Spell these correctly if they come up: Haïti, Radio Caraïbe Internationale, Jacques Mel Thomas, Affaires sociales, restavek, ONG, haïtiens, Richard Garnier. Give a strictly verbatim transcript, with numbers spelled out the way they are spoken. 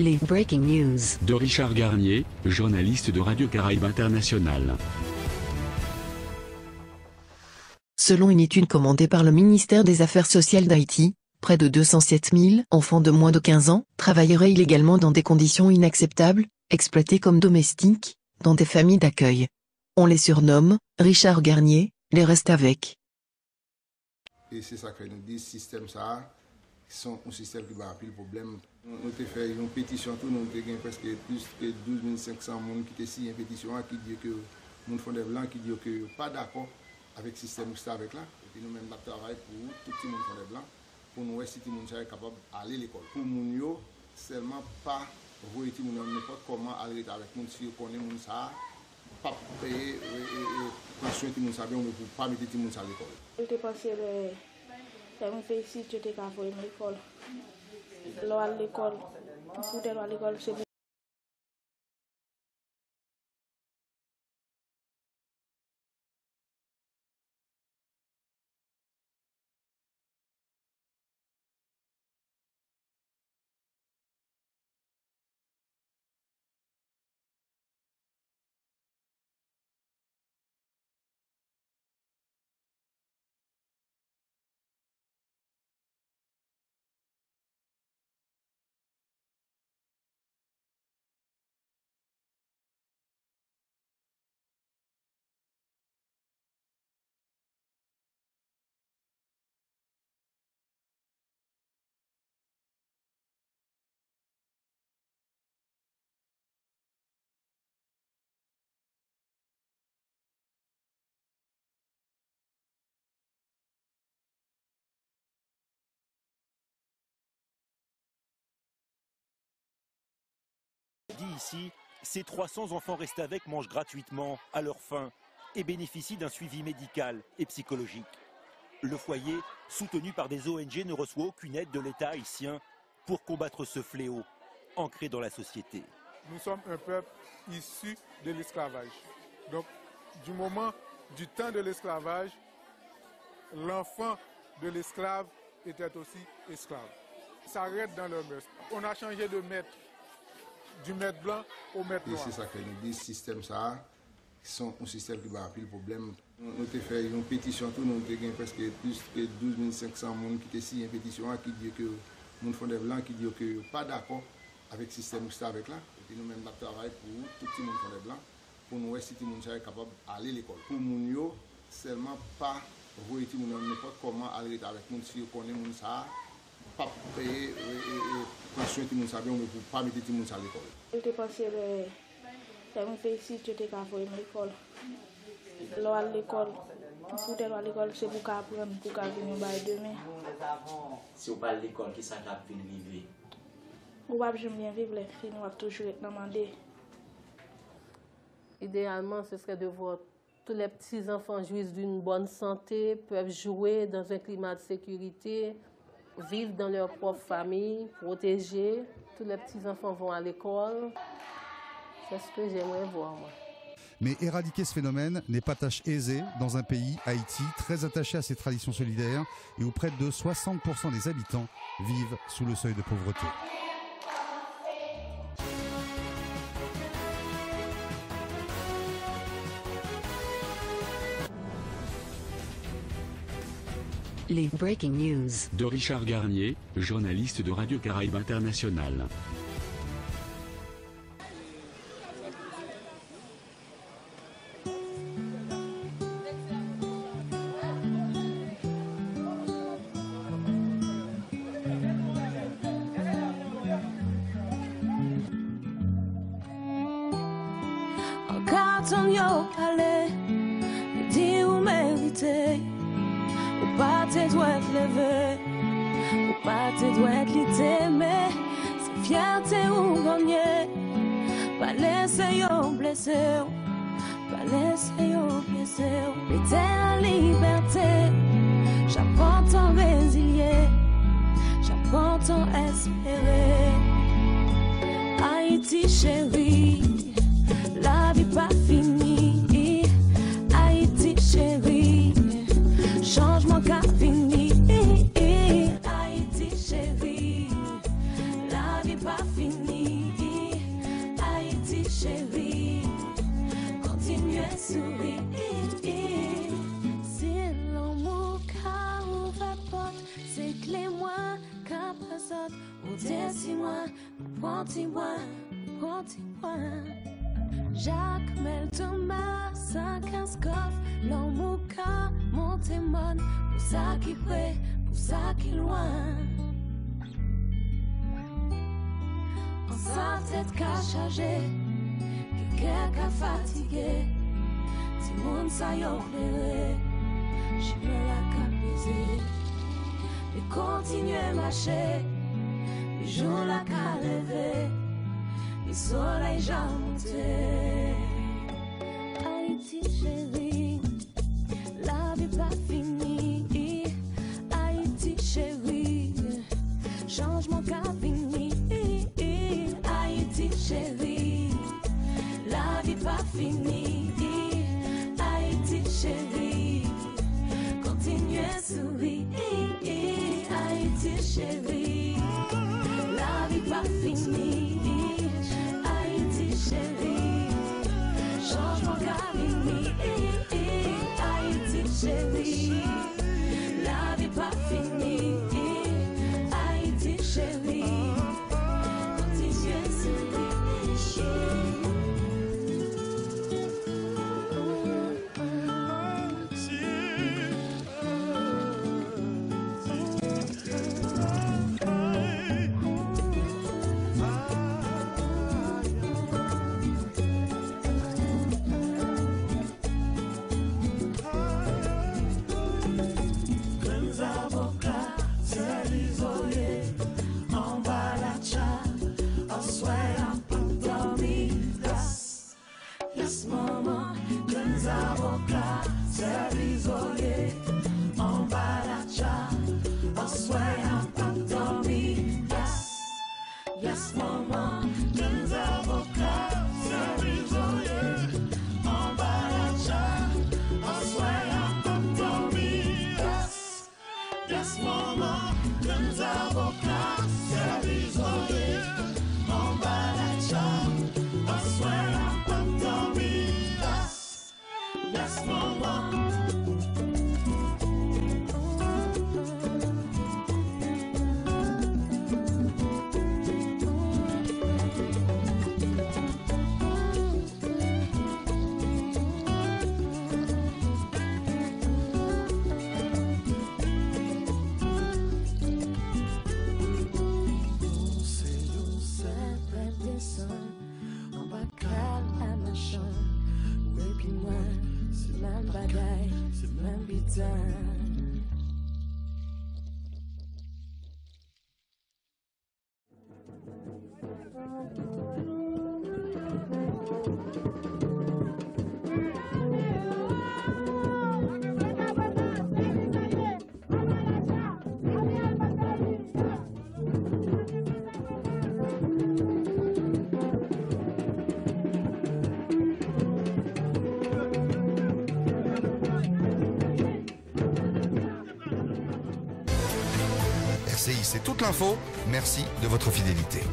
Les Breaking News de Richard Garnier, journaliste de Radio Caraïbe Internationale. Selon une étude commandée par le ministère des Affaires sociales d'Haïti, près de deux cent sept mille enfants de moins de quinze ans travailleraient illégalement dans des conditions inacceptables, exploités comme domestiques, dans des familles d'accueil. On les surnomme, Richard Garnier, les restavek. Et c'est ça que nous dit, ce système ça, c'est un système qui va appeler le problème. On a fait une pétition, nous avons presque plus de douze mille cinq cents personnes qui ont signé une pétition qui dit que les gens font des blancs, qui disent que ne sont pas d'accord avec le système qui est avec là. Et puis nous-mêmes, nous travaillons pour tout le monde font des blancs, pour nous voir si tout le monde est capable d'aller à l'école. Pour nous, seulement pas voir tout le monde n'importe comment aller avec les gens, si on connaît les gens, pas payer les soins qui nous savent, on ne peut pas mettre tout le monde à l'école. Je pensais que mon pays ici, je n'étais qu'à faire l'école. L'eau l'école, tout est à l'école, c'est ici, ces trois cents enfants restavek mangent gratuitement à leur faim et bénéficient d'un suivi médical et psychologique. Le foyer, soutenu par des O N G, ne reçoit aucune aide de l'État haïtien pour combattre ce fléau ancré dans la société. Nous sommes un peuple issu de l'esclavage. Donc, du moment du temps de l'esclavage, l'enfant de l'esclave était aussi esclave. Ça arrête dans le mœurs. On a changé de maître. Du maître blanc au maître noir. Et c'est ça que nous dit, ce système ça, c'est un système qui va appeler le problème. On a fait une pétition, nous avons presque plus de douze mille cinq cents personnes qui ont signé une pétition qui dit que les gens font des blancs, qui disent que ne sont pas d'accord avec le système qui est avec là. Et puis nous-mêmes, nous travaillons pour tout le monde font des blancs, pour nous voir si tout le monde est capable d'aller à l'école. Pour nous, seulement pas voir tout le monde n'importe comment aller avec les gens, si on connaît les gens. Pas payer les soins qui nous savent, on ne peut pas mettre tout le monde à l'école. Je pensais que mon pays ici, je n'étais qu'à faire l'école. L'eau à l'école, tout est à l'école, c'est pour apprendre, pour venir demain. Si on va à l'école, qui s'en va vivre? On va bien vivre, les filles, on va toujours être demandé. Idéalement, ce serait de voir tous les petits enfants jouissent d'une bonne santé, peuvent jouer dans un climat de sécurité, vivent dans leur propre famille, protégés. Tous les petits-enfants vont à l'école. C'est ce que j'aimerais voir, moi. Mais éradiquer ce phénomène n'est pas tâche aisée dans un pays, Haïti, très attaché à ses traditions solidaires et où près de soixante pour cent des habitants vivent sous le seuil de pauvreté. Les Breaking News de Richard Garnier, journaliste de Radio Caraïbe Internationale. Parti doit être levé, ou parti doit être l'idée, mais c'est fierté ou gagner. Pas laisser yon blesser, pas laisser yon blesser. L'idée la liberté, j'apprends à résilier, j'apprends à espérer. Haïti chérie, la vie pas finie. Haïti chérie, changement qu'a fini, Haïti chérie, la vie pas finie. Prends-y-moi, prends-y-moi. Jacques Mel Thomas, cinq quinze coffres, l'Amouka, Montémon, pour ça qui près, pour ça qui loin. En sa tête qu'a chargé, quelqu'un qu'a fatigué, si mon ça y opéré, je veux la capriser. Mais continuez à marcher, mais j'en la qu'à lever, le soleil j'ai monté. Haïti chérie, la vie pas finie. Haïti chérie, change mon cabinet. Haïti chérie, la vie pas finie. Haïti chérie, continue à sourire. Haïti chérie, la vie pas finie. Haïti chérie, change mon cabinet. Haïti chérie, la vie pas finie. Haïti chérie, continue à sourire. C'est toute l'info. Merci de votre fidélité.